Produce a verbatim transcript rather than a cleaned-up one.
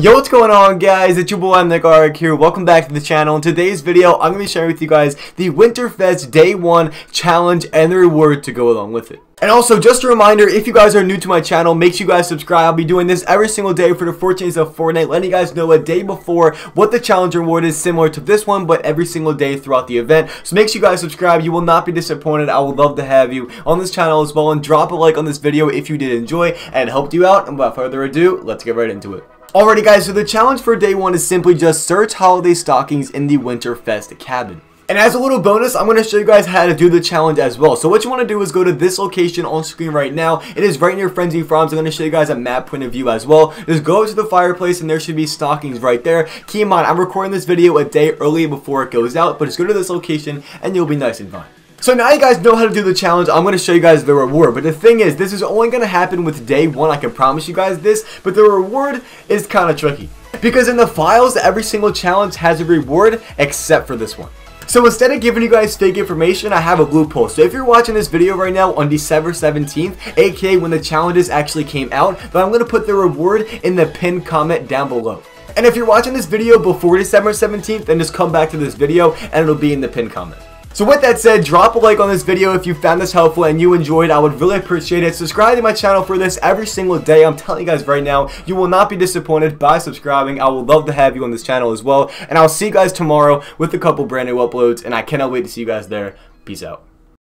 Yo, what's going on, guys? It's your boy, I'm NickArg here. Welcome back to the channel. In today's video, I'm going to be sharing with you guys the Winterfest Day one challenge and the reward to go along with it. And also, just a reminder, if you guys are new to my channel, make sure you guys subscribe. I'll be doing this every single day for the fourteen days of Fortnite, letting you guys know a day before what the challenge reward is, similar to this one, but every single day throughout the event. So make sure you guys subscribe. You will not be disappointed. I would love to have you on this channel as well, and drop a like on this video if you did enjoy and helped you out. And without further ado, let's get right into it. Alrighty guys, so the challenge for day one is simply just search holiday stockings in the Winterfest cabin. And as a little bonus, I'm going to show you guys how to do the challenge as well. So what you want to do is go to this location on screen right now. It is right near Frenzy Farms. I'm going to show you guys a map point of view as well. Just go to the fireplace and there should be stockings right there. Keep in mind, I'm recording this video a day early before it goes out, but just go to this location and you'll be nice and fine. So now you guys know how to do the challenge. I'm going to show you guys the reward, but the thing is, this is only going to happen with day one. I can promise you guys this, but the reward is kind of tricky because in the files, every single challenge has a reward except for this one. So instead of giving you guys fake information, I have a blue poll. So if you're watching this video right now on December seventeenth, aka when the challenges actually came out, then I'm going to put the reward in the pinned comment down below. And if you're watching this video before December seventeenth, then just come back to this video and it'll be in the pinned comment. So with that said, drop a like on this video if you found this helpful and you enjoyed. I would really appreciate it. Subscribe to my channel for this every single day. I'm telling you guys right now, you will not be disappointed by subscribing. I would love to have you on this channel as well. And I'll see you guys tomorrow with a couple brand new uploads. And I cannot wait to see you guys there. Peace out.